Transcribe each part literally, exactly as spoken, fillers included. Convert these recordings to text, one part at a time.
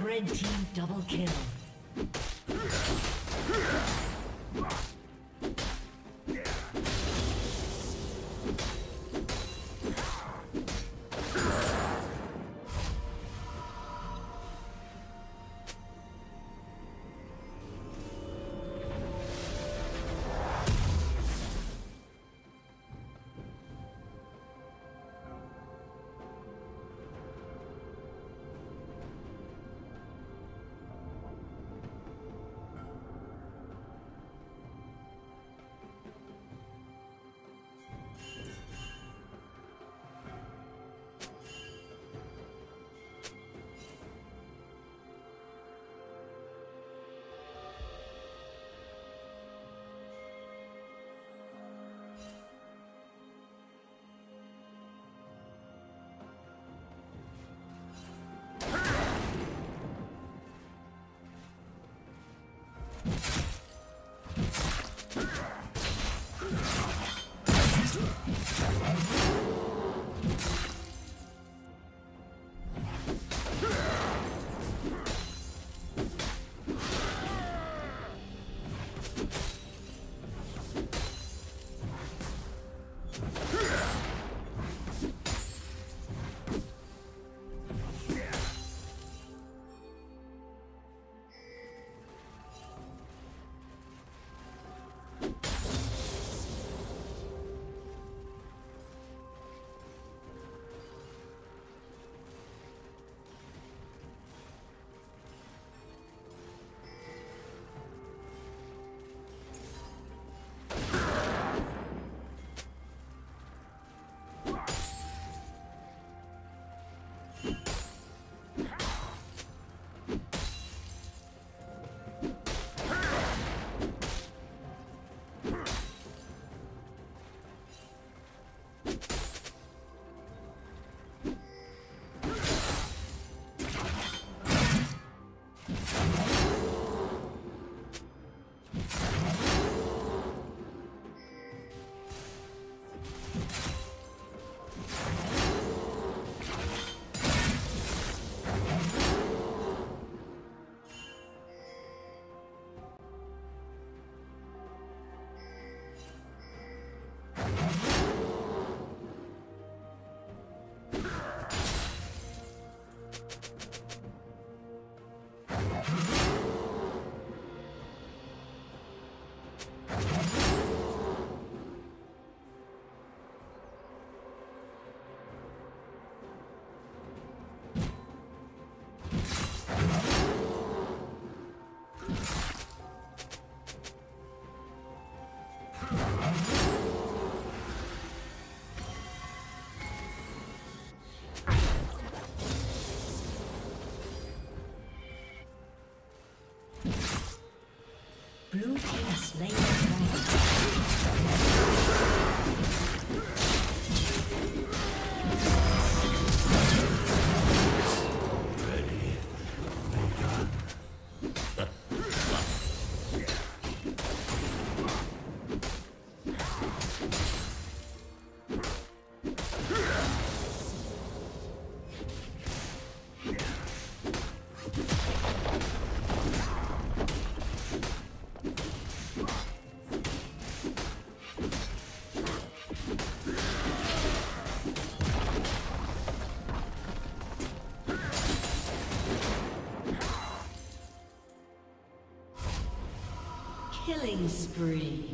Red team double kill. Blue team slain the dragon. Killing spree.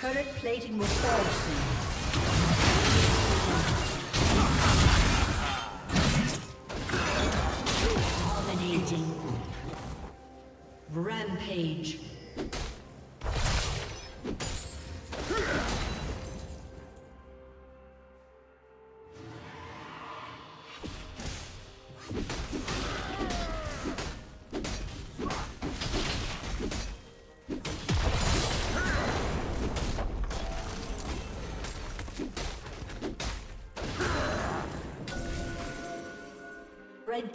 Current plating will fall soon. Dominating. Rampage. Red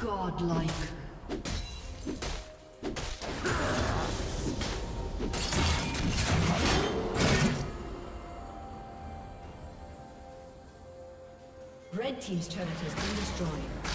Godlike. Red team's turret has been destroyed.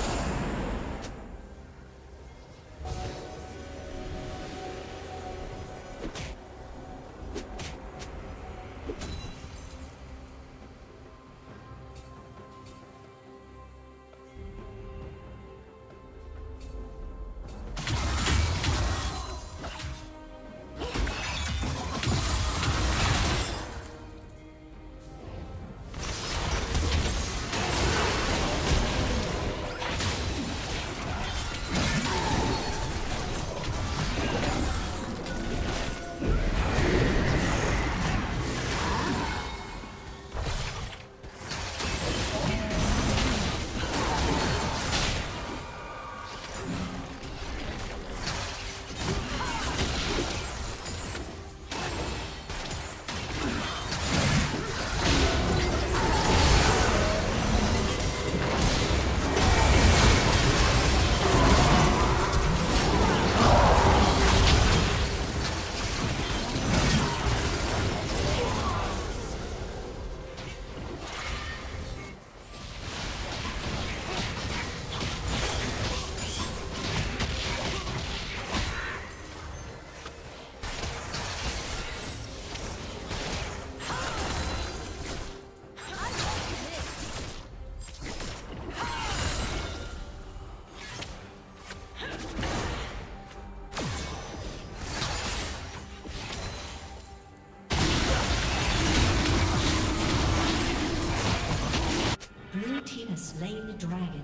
has slain the dragon.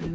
Blue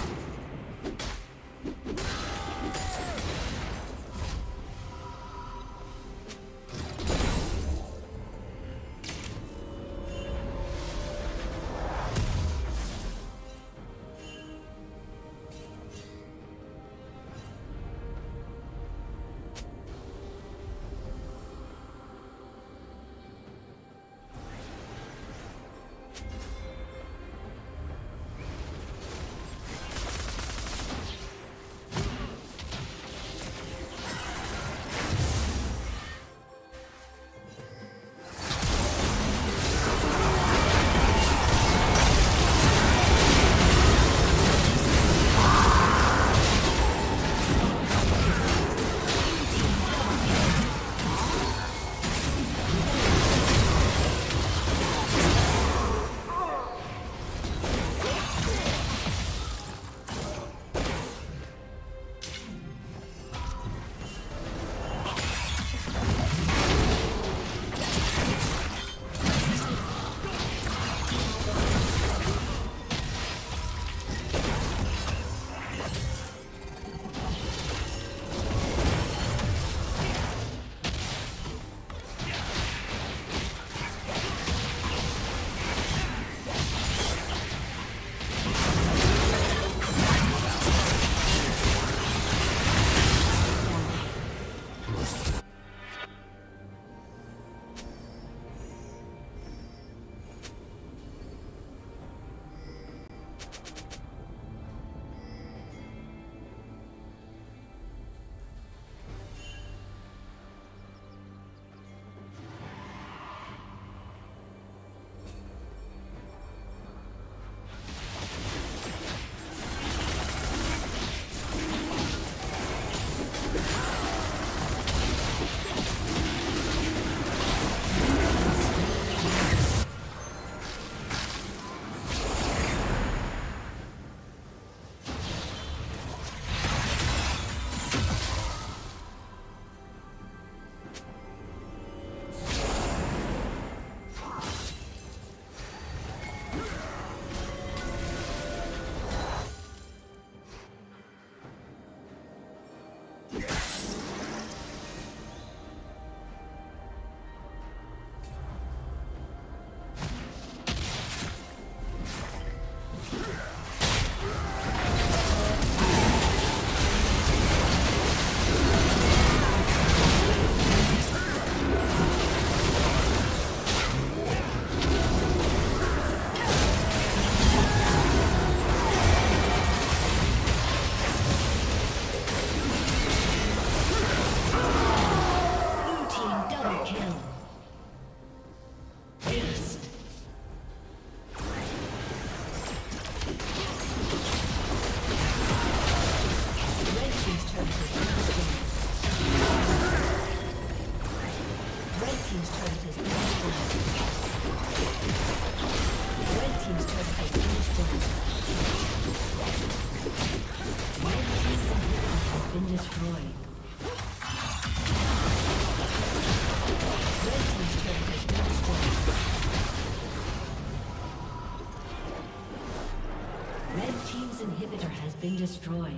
destroyed.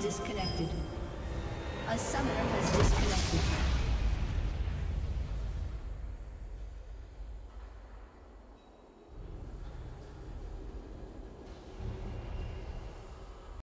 Disconnected. A summoner has disconnected.